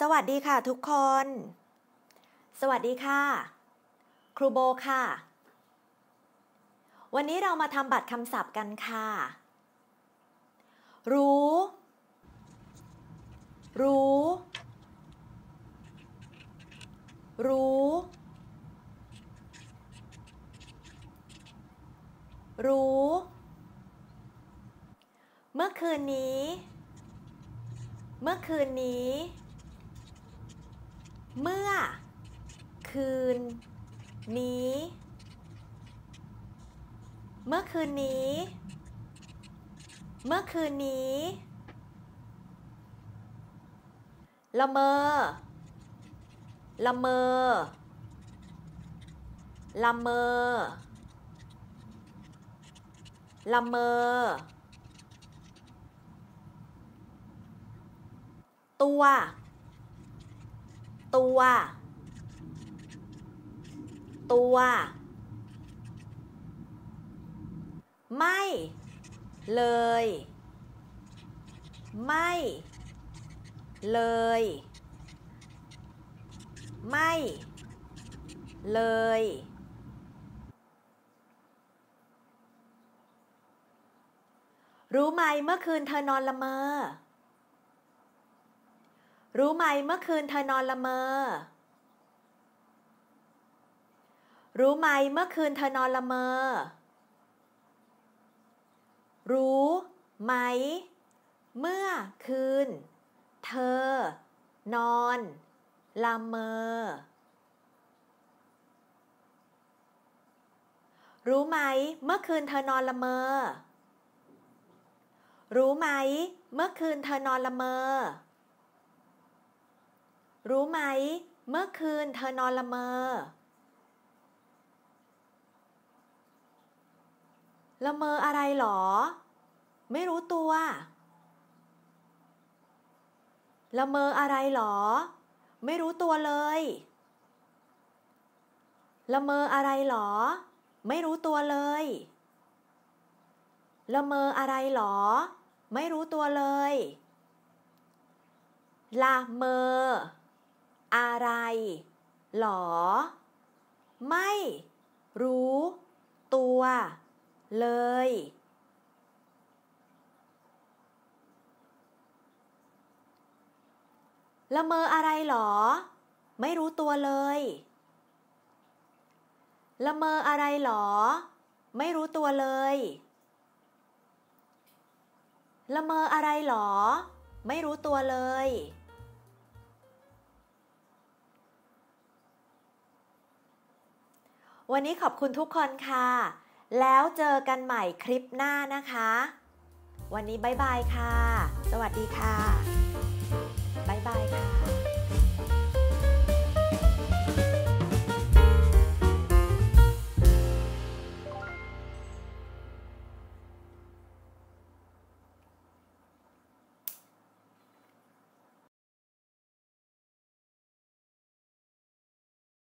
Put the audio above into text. สวัสดีค่ะทุกคนสวัสดีค่ะครูโบค่ะวันนี้เรามาทำบัตรคำศัพท์กันค่ะรู้รู้รู้รู้เมื่อคืนนี้เมื่อคืนนี้เมื่อคืนนี้เมื่อคืนนี้เมื่อคืนนี้ละเมอละเมอละเมอละเมอตัวตัวตัวไม่เลยไม่เลยไม่เลยรู้ไหมเมื่อคืนเธอนอนละเมอรู้ไหมเมื่อคืนเธอนอนละเมอรู้ไหมเมื่อคืนเธอนอนละเมอรู้ไหมเมื่อคืนเธอนอนละเมอรู้ไหมเมื่อคืนเธอนอนละเมอรู้ไหมเมื่อคืนเธอนอนละเมอรู้ไหมเมื่อคืนเธอนอนละเมอละเมออะไรหรอไม่รู้ตัวละเมออะไรหรอไม่รู้ตัวเลยละเมออะไรหรอไม่รู้ตัวเลยละเมออะไรหรอไม่รู้ตัวเลยละเมออะไรหรอไม่รู้ตัวเลยละเมออะไรหรอไม่รู้ตัวเลยละเมออะไรหรอไม่รู้ตัวเลยละเมออะไรหรอไม่รู้ตัวเลยวันนี้ขอบคุณทุกคนค่ะแล้วเจอกันใหม่คลิปหน้านะคะวันนี้บ๊ายบายค่ะสวัสดีค่ะบ๊ายบายค่ะ